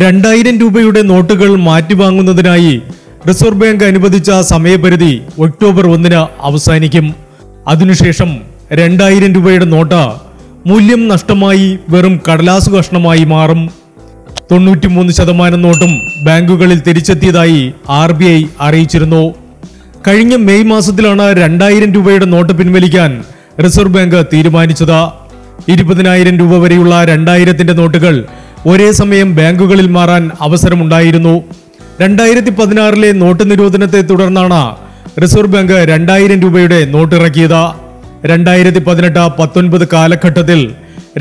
2,000 രൂപയുടെ നോട്ടുകൾ മാറ്റിവാങ്ങുന്നതിനായി reserve bank അനുവദിച്ച സമയപരിധി ഒക്ടോബർ 1 അവസാനിക്കും. അതിനുശേഷം 2,000 രൂപയുടെ നോട്ട് മൂല്യം നഷ്ടമായി വെറും കടലാസു കഷ്ണമായി മാറും. 93% നോട്ടും ബാങ്കുകളിൽ തിരിച്ചെത്തിയതായി RBI അറിയിച്ചിരുന്നു. കഴിഞ്ഞ മെയ് മാസത്തിലാണ് 2,000 രൂപയുടെ നോട്ട് പിൻവലിക്കാൻ റിസർവ് ബാങ്ക് തീരുമാനിച്ചത്. 20,000 രൂപ വരെയുള്ള 2,000ന്റെ നോട്ടുകൾ ഒരേ സമയം ബാങ്കുകളിൽ മാറാൻ അവസരമുണ്ടായിരുന്നു. 2016-ലെ നോട്ട് നിരോധനത്തെ തുടർന്നാണ് റിസർവ് ബാങ്ക് 2,000 രൂപയുടെ നോട്ട് ഇറക്കിയത്. 2018-19 കാലഘട്ടത്തിൽ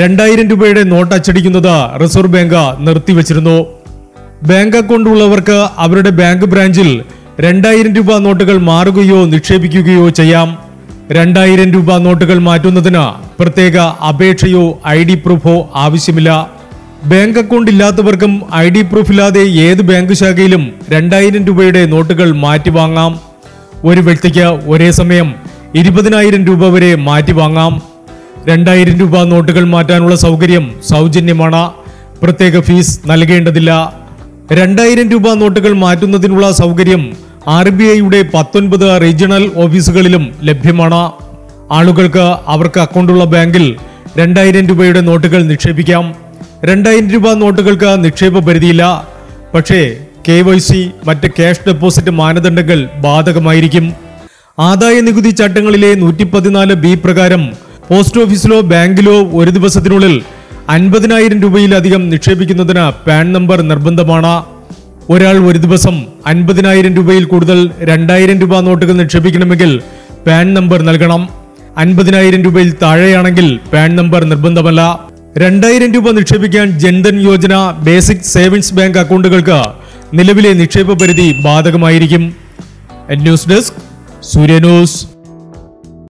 2,000 രൂപയുടെ നോട്ട് അച്ചടിക്കുന്നത് റിസർവ് ബാങ്ക് നിർത്തിവെച്ചിരുന്നു. ബാങ്ക് അക്കൗണ്ട് ഉള്ളവർക്ക് അവരുടെ ബാങ്ക് ബ്രാഞ്ചിൽ 2,000 രൂപ നോട്ടുകൾ മാറുകയോ നിക്ഷേപിക്കുകയോ ചെയ്യാം. 2,000 രൂപ നോട്ടുകൾ മാറ്റുന്നതിന് പ്രത്യേക അപേക്ഷയോ ID പ്രൂഫോ ആവശ്യമില്ല. ബാങ്ക് അക്കൗണ്ട് ഇല്ലാത്തവർക്കും ID പ്രൂഫ് ഇല്ലാതെ ഏത് ബാങ്ക് ശാഖയിലും 2,000 രൂപയുടെ നോട്ടുകൾ മാറ്റി വാങ്ങാം. ഒരു വ്യക്തിക്ക് ഒരേ സമയം 20,000 രൂപ വരെ മാറ്റി വാങ്ങാം. 2,000 രൂപ നോട്ടുകൾ മാറ്റാനുള്ള സൗകര്യം സൗജന്യമാണ്. പ്രത്യേക ഫീസ് നൽകേണ്ടതില്ല. 2,000 രൂപ നോട്ടുകൾ മാറ്റുന്നതിനുള്ള സൗകര്യം RBIയുടെ 19 റീജിയണൽ ഓഫീസുകളിലും ലഭ്യമാണ്. ആളുകൾക്ക് അവർക്ക് അക്കൗണ്ടുള്ള ബാങ്കിൽ 2,000 രൂപയുടെ നോട്ടുകൾ നിക്ഷേപിക്കാം. 2,000 രൂപ നോട്ടുകൾക്ക് നിക്ഷേപ പരിധിയില്ല. പക്ഷേ KYC മറ്റ് ക്യാഷ് ഡെപ്പോസിറ്റ് മാനദണ്ഡങ്ങൾ ബാധകമായിരിക്കും. ആദായ നികുതി ചട്ടങ്ങളിലെ 114B പ്രകാരം പോസ്റ്റ് ഓഫീസിലോ ബാങ്കിലോ ഒരു ദിവസത്തിനുള്ളിൽ 50,000 രൂപയിലധികം നിക്ഷേപിക്കുന്നതിന് പാൻ നമ്പർ നിർബന്ധമാണ്. ഒരാൾ ഒരു ദിവസം 50,000 രൂപയിൽ കൂടുതൽ 2,000 രൂപ നോട്ടുകൾ നിക്ഷേപിക്കണമെങ്കിൽ പാൻ നമ്പർ നൽകണം. 50,000 രൂപയിൽ താഴെയാണെങ്കിൽ പാൻ നമ്പർ നിർബന്ധമല്ല. 2,000 രൂപ നിക്ഷേപിക്കാൻ Jan Dhan Yojana, basic savings bank അക്കൗണ്ടുകൾക്ക് നിലവിലെ നിക്ഷേപ പരിധി ബാധകമായിരിക്കും. News desk Surya news.